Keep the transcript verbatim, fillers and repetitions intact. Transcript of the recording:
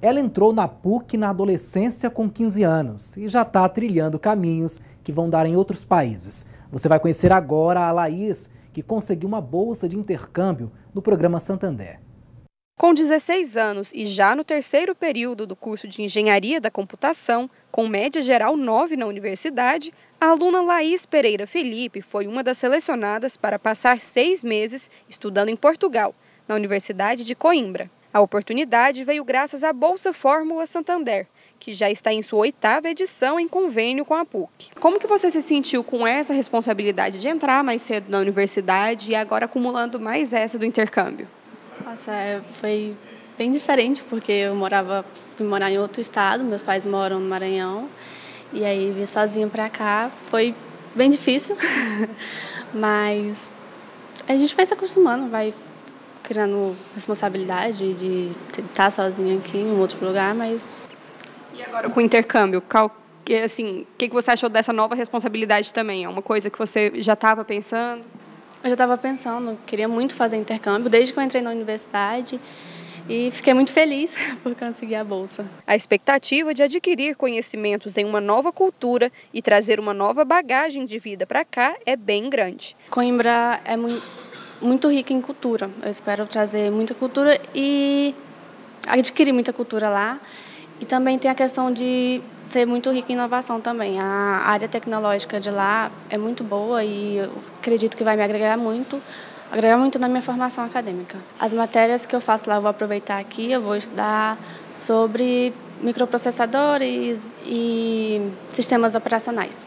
Ela entrou na P U C na adolescência com quinze anos e já está trilhando caminhos que vão dar em outros países. Você vai conhecer agora a Laís, que conseguiu uma bolsa de intercâmbio no programa Santander. Com dezesseis anos e já no terceiro período do curso de Engenharia da Computação, com média geral nove na universidade, a aluna Laís Pereira Felipe foi uma das selecionadas para passar seis meses estudando em Portugal, na Universidade de Coimbra. A oportunidade veio graças à Bolsa Fórmula Santander, que já está em sua oitava edição em convênio com a P U C. Como que você se sentiu com essa responsabilidade de entrar mais cedo na universidade e agora acumulando mais essa do intercâmbio? Nossa, foi bem diferente, porque eu morava morar em outro estado, meus pais moram no Maranhão, e aí vir sozinha para cá foi bem difícil, mas a gente vai se acostumando, vai criando responsabilidade de estar sozinha aqui em um outro lugar, mas... E agora com o intercâmbio, qual, assim, que você achou dessa nova responsabilidade também? É uma coisa que você já estava pensando? Eu já estava pensando, queria muito fazer intercâmbio desde que eu entrei na universidade e fiquei muito feliz por conseguir a bolsa. A expectativa de adquirir conhecimentos em uma nova cultura e trazer uma nova bagagem de vida para cá é bem grande. Coimbra é muito, muito rica em cultura, eu espero trazer muita cultura e adquirir muita cultura lá. E também tem a questão de ser muito rica em inovação também. A área tecnológica de lá é muito boa e eu acredito que vai me agregar muito, agregar muito na minha formação acadêmica. As matérias que eu faço lá eu vou aproveitar aqui, eu vou estudar sobre microprocessadores e sistemas operacionais.